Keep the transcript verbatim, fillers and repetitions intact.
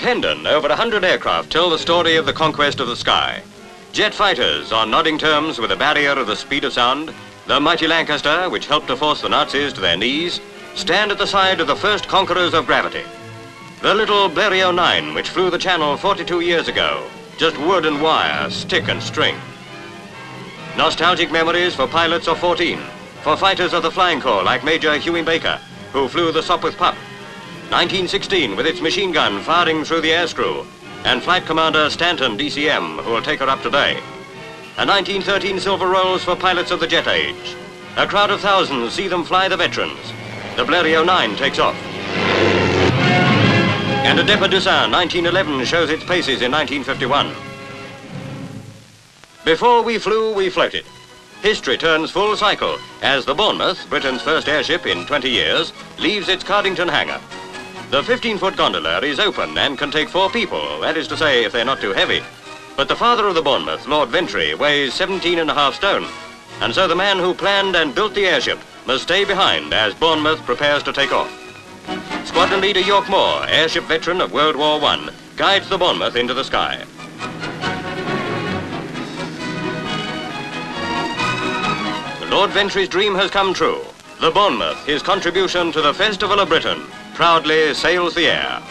At Hendon, over one hundred aircraft tell the story of the conquest of the sky. Jet fighters on nodding terms with a barrier of the speed of sound, the mighty Lancaster, which helped to force the Nazis to their knees, stand at the side of the first conquerors of gravity. The little Blériot nine, which flew the Channel forty-two years ago, just wood and wire, stick and string. Nostalgic memories for pilots of fourteen, for fighters of the Flying Corps like Major Hughie Baker, who flew the Sopwith Pup, nineteen sixteen with its machine gun firing through the air screw, and Flight Commander Stanton, D C M, who will take her up today. A nineteen thirteen silver rolls for pilots of the jet age. A crowd of thousands see them fly the veterans. The Blériot nine takes off. And a Deperdussin nineteen eleven shows its paces in nineteen fifty-one. Before we flew, we floated. History turns full cycle as the Bournemouth, Britain's first airship in twenty years, leaves its Cardington hangar. The fifteen-foot gondola is open and can take four people, that is to say, if they're not too heavy. But the father of the Bournemouth, Lord Ventry, weighs seventeen and a half stone, and so the man who planned and built the airship must stay behind as Bournemouth prepares to take off. Squadron leader York Moore, airship veteran of World War One, guides the Bournemouth into the sky. Lord Ventry's dream has come true. The Bournemouth, his contribution to the Festival of Britain, proudly sails the air.